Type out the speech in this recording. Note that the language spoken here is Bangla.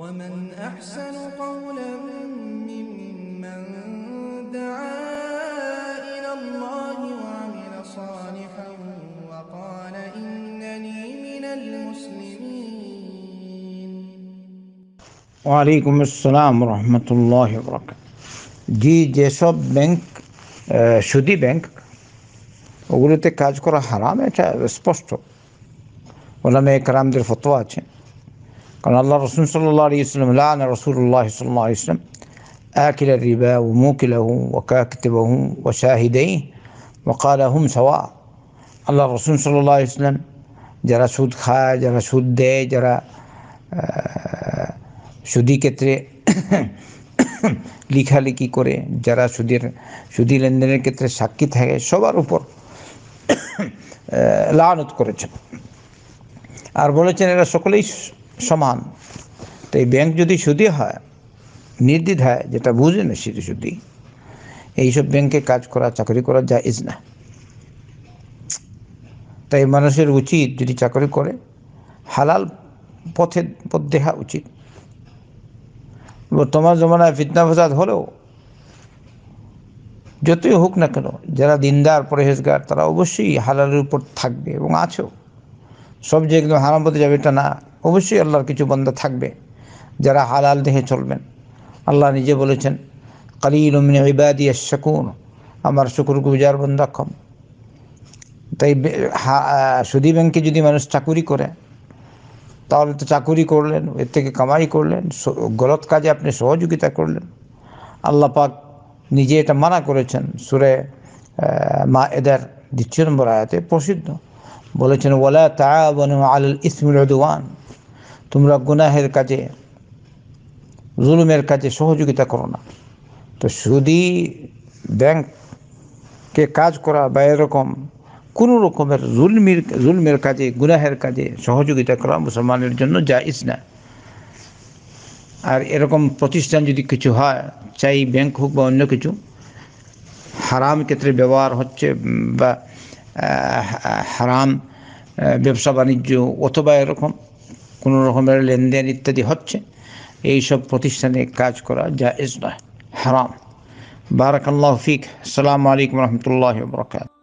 ومن أحسن قولا ممن دعا إلى الله وعمل صالحا وقال إنني من المسلمين। वालेकुम अस्सलाम व रहमतुल्लाहि व बरकातहू। जी যেসব ব্যাংক সুদী ব্যাংক ওগুলোতে কাজ করা হারাম, এটা স্পষ্ট ওলামায়ে কেরামদের ফতোয়া আছে। কারণ আল্লাহ রাসূল সাল্লাল্লাহু আলাইহি ওয়াসাল্লাম লাআনা রাসূলুল্লাহ সাল্লাল্লাহু আলাইহি ওয়াসাল্লাম آكل الربا وموكله وكاتبه وشاهديه وقال هم سواء। আল্লাহ রাসূল সাল্লাল্লাহু আলাইহি ওয়াসাল্লাম যারা সুদ খায়, যারা সুদ দেয়, যারা সুদি ক্ষেত্রে লিখালেখি করে, যারা সুদি লেনদেনের ক্ষেত্রে সাক্ষী থাকে, সবার উপর লানত করেছেন আর বলেছেন এরা সকলেই সমান। তো এই ব্যাংক যদি সুদি হয় নির্দ্বিধায়, যেটা বুঝে না সেটি সুদি, এইসব ব্যাংকে কাজ করা চাকরি করা জায়েজ না। তাই মানুষের উচিত যদি চাকরি করে হালাল পথ দেখা উচিত। বর্তমান জমানায় ফিতনা ফাসাদ হলেও যতই হোক না কেন যারা দিনদার পরহেজগার তারা অবশ্যই হালালের উপর থাকবে এবং আছেও। সব যে একদম হারাম পথে যাবে এটা না, অবশ্যই আল্লাহর কিছু বান্দা থাকবে যারা হালাল দেখে চলবেন। আল্লাহ নিজে বলেছেন কালিলুম মিন ইবাদিয়াশ শাকুর, আমার শুকরগুজার বান্দা কম। তাই সুদী ব্যাংকে যদি মানুষ চাকুরি করে তাহলে তো চাকুরি করলেন, এর থেকে কামাই করলেন, গলত কাজে আপনি সহযোগিতা করলেন। আল্লাহ পাক নিজে এটা মানা করেছেন সূরা মায়েদার ২ নম্বর আয়াতে প্রসিদ্ধ, বলেছেন ওয়ালা তাআবানু আলাল ইসমি ওয়াল উদওয়ান, তোমরা গুনাহের কাজে জুলুমের কাজে সহযোগিতা করো না। তো সুদী ব্যাংকে কাজ করা বা এরকম কোনো রকমের জুলমের কাজে গুনাহের কাজে সহযোগিতা করা মুসলমানের জন্য জায়েজ না। আর এরকম প্রতিষ্ঠান যদি কিছু হয়, চাই ব্যাংক হোক বা অন্য কিছু, হারাম ক্ষেত্রে ব্যবহার হচ্ছে বা হারাম ব্যবসা বাণিজ্য অথবা এরকম কোনো রকমের লেনদেন ইত্যাদি হচ্ছে, এইসব প্রতিষ্ঠানে কাজ করা জায়েজ নয়, হারাম। বারাকাল্লাহু ফিক। আসসালামু আলাইকুম ওয়া রাহমাতুল্লাহি ওয়া বারাকাতুহু।